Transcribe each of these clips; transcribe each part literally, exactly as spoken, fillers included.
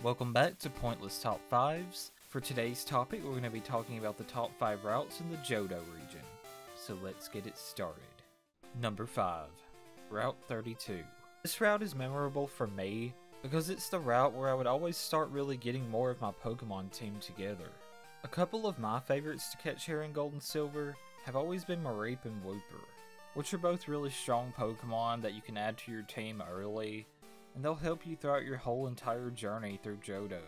Welcome back to Pointless Top fives. For today's topic, we're going to be talking about the top five routes in the Johto region. So let's get it started. Number five. Route thirty-two. This route is memorable for me because it's the route where I would always start really getting more of my Pokemon team together. A couple of my favorites to catch here in Gold and Silver have always been Mareep and Wooper, which are both really strong Pokemon that you can add to your team early, and they'll help you throughout your whole entire journey through Johto.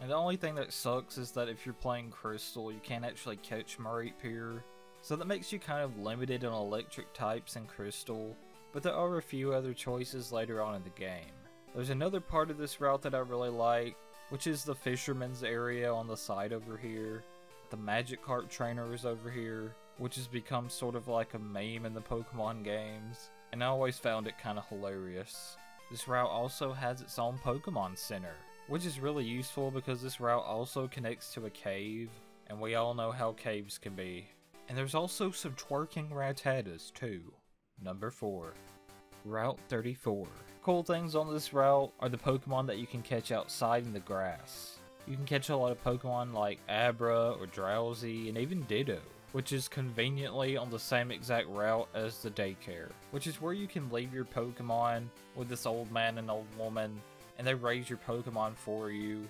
And the only thing that sucks is that if you're playing Crystal, you can't actually catch Mareep here, so that makes you kind of limited on electric types in Crystal, but there are a few other choices later on in the game. There's another part of this route that I really like, which is the Fisherman's area on the side over here. The Magikarp trainer is over here, which has become sort of like a meme in the Pokemon games, and I always found it kind of hilarious. This route also has its own Pokemon Center, which is really useful because this route also connects to a cave, and we all know how caves can be. And there's also some twerking Rattatas too. Number four. Route thirty-four. Cool things on this route are the Pokemon that you can catch outside in the grass. You can catch a lot of Pokemon like Abra or Drowsy and even Ditto, which is conveniently on the same exact route as the daycare, which is where you can leave your Pokemon with this old man and old woman, and they raise your Pokemon for you.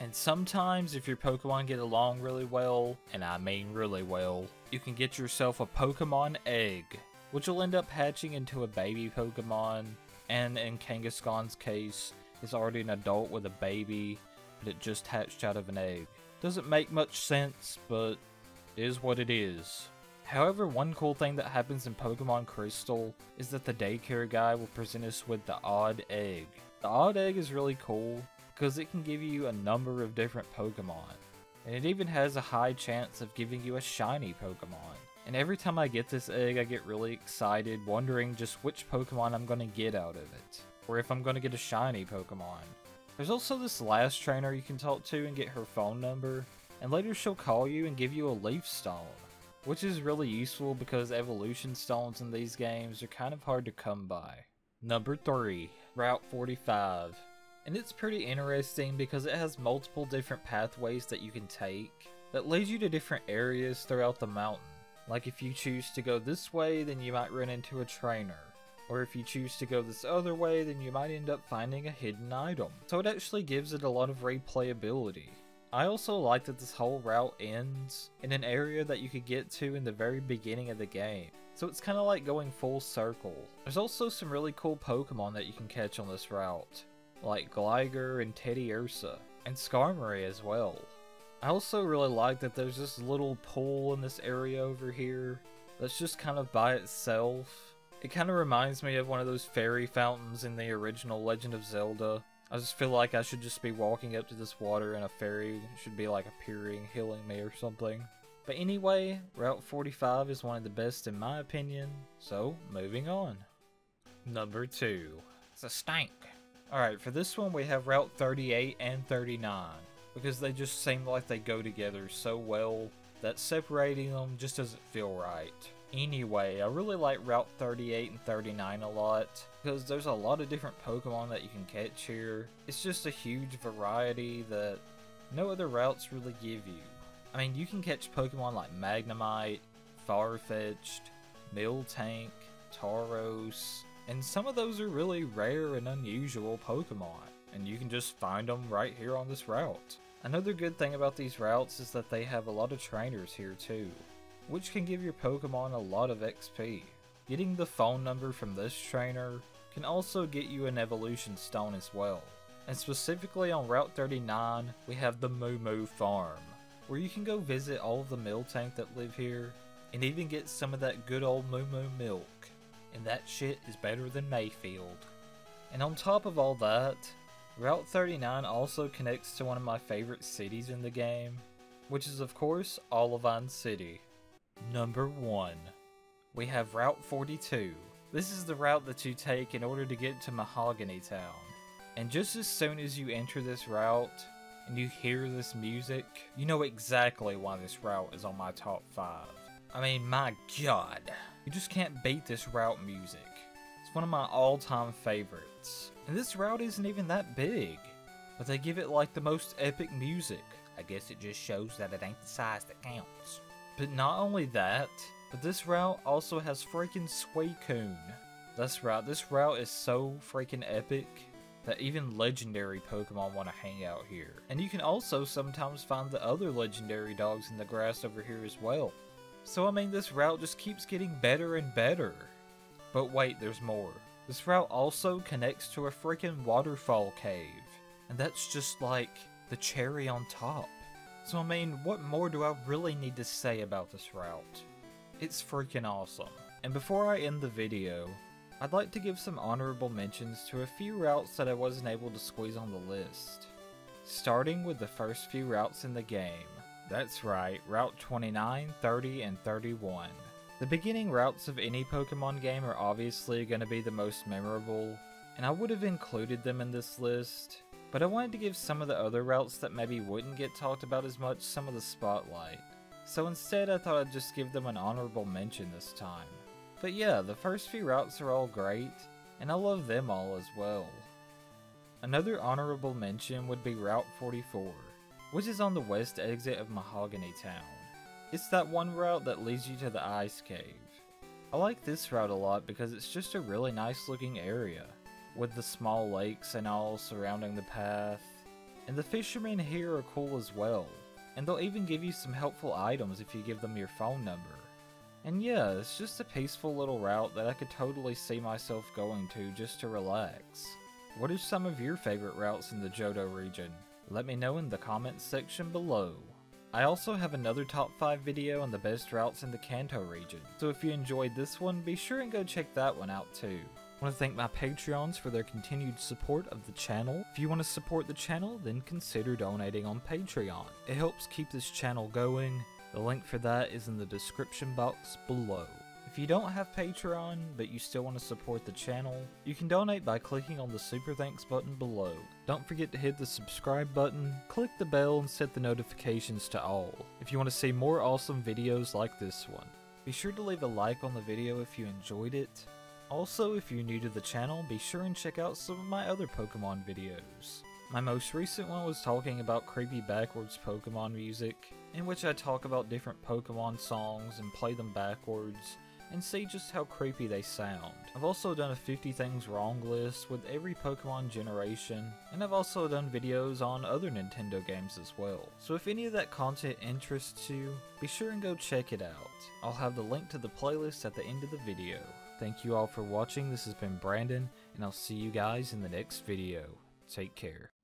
And sometimes, if your Pokemon get along really well, and I mean really well, you can get yourself a Pokemon egg, which will end up hatching into a baby Pokemon, and in Kangaskhan's case, it's already an adult with a baby, but it just hatched out of an egg. Doesn't make much sense, but is what it is. However, one cool thing that happens in Pokemon Crystal is that the daycare guy will present us with the odd egg. The odd egg is really cool because it can give you a number of different Pokemon, and it even has a high chance of giving you a shiny Pokemon. And every time I get this egg, I get really excited, wondering just which Pokemon I'm going to get out of it, or if I'm going to get a shiny Pokemon. There's also this last trainer you can talk to and get her phone number, and later she'll call you and give you a leaf stone, which is really useful because evolution stones in these games are kind of hard to come by. Number three. Route forty-five. And it's pretty interesting because it has multiple different pathways that you can take that leads you to different areas throughout the mountain. Like if you choose to go this way, then you might run into a trainer. Or if you choose to go this other way, then you might end up finding a hidden item. So it actually gives it a lot of replayability. I also like that this whole route ends in an area that you could get to in the very beginning of the game, so it's kind of like going full circle. There's also some really cool Pokemon that you can catch on this route, like Gligar and Teddiursa, and Skarmory as well. I also really like that there's this little pool in this area over here that's just kind of by itself. It kind of reminds me of one of those fairy fountains in the original Legend of Zelda. I just feel like I should just be walking up to this water and a fairy should be like appearing, healing me or something. But anyway, Route forty-five is one of the best in my opinion, so moving on. Number two. It's a stank. Alright, for this one we have Route thirty-eight and thirty-nine, because they just seem like they go together so well that separating them just doesn't feel right. Anyway, I really like Route thirty-eight and thirty-nine a lot, because there's a lot of different Pokemon that you can catch here. It's just a huge variety that no other routes really give you. I mean, you can catch Pokemon like Magnemite, Farfetch'd, Miltank, Tauros, and some of those are really rare and unusual Pokemon, and you can just find them right here on this route. Another good thing about these routes is that they have a lot of trainers here too, which can give your Pokemon a lot of X P. Getting the phone number from this trainer can also get you an evolution stone as well. And specifically on Route thirty-nine, we have the Moo Moo Farm, where you can go visit all of the Miltank that live here, and even get some of that good old Moo Moo milk. And that shit is better than Mayfield. And on top of all that, Route thirty-nine also connects to one of my favorite cities in the game, which is of course Olivine City. Number one. We have Route forty-two. This is the route that you take in order to get to Mahogany Town. And just as soon as you enter this route, and you hear this music, you know exactly why this route is on my top five. I mean, my god. You just can't beat this route music. It's one of my all-time favorites. And this route isn't even that big. But they give it like the most epic music. I guess it just shows that it ain't the size that counts. But not only that, but this route also has freaking Suicune. That's right, this route is so freaking epic that even legendary Pokemon want to hang out here. And you can also sometimes find the other legendary dogs in the grass over here as well. So I mean, this route just keeps getting better and better. But wait, there's more. This route also connects to a freaking waterfall cave. And that's just like the cherry on top. So I mean, what more do I really need to say about this route? It's freaking awesome. And before I end the video, I'd like to give some honorable mentions to a few routes that I wasn't able to squeeze on the list. Starting with the first few routes in the game. That's right, Route twenty-nine, thirty, and thirty-one. The beginning routes of any Pokemon game are obviously going to be the most memorable, and I would have included them in this list, but I wanted to give some of the other routes that maybe wouldn't get talked about as much some of the spotlight. So instead I thought I'd just give them an honorable mention this time. But yeah, the first few routes are all great, and I love them all as well. Another honorable mention would be Route forty-four, which is on the west exit of Mahogany Town. It's that one route that leads you to the ice cave. I like this route a lot because it's just a really nice looking area, with the small lakes and all surrounding the path. And the fishermen here are cool as well, and they'll even give you some helpful items if you give them your phone number. And yeah, it's just a peaceful little route that I could totally see myself going to just to relax. What are some of your favorite routes in the Johto region? Let me know in the comments section below. I also have another top five video on the best routes in the Kanto region, so if you enjoyed this one, be sure and go check that one out too. I want to thank my Patreons for their continued support of the channel. If you want to support the channel, then consider donating on Patreon. It helps keep this channel going. The link for that is in the description box below. If you don't have Patreon, but you still want to support the channel, you can donate by clicking on the Super Thanks button below. Don't forget to hit the subscribe button, click the bell, and set the notifications to all if you want to see more awesome videos like this one. Be sure to leave a like on the video if you enjoyed it. Also, if you're new to the channel, be sure and check out some of my other Pokemon videos. My most recent one was talking about creepy backwards Pokemon music, in which I talk about different Pokemon songs and play them backwards, and see just how creepy they sound. I've also done a fifty things wrong list with every Pokemon generation, and I've also done videos on other Nintendo games as well. So if any of that content interests you, be sure and go check it out. I'll have the link to the playlist at the end of the video. Thank you all for watching, this has been Brandon, and I'll see you guys in the next video. Take care.